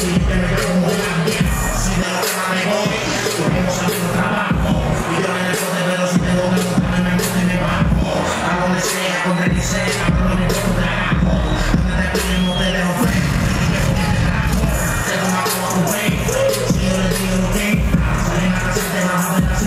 We're gonna go.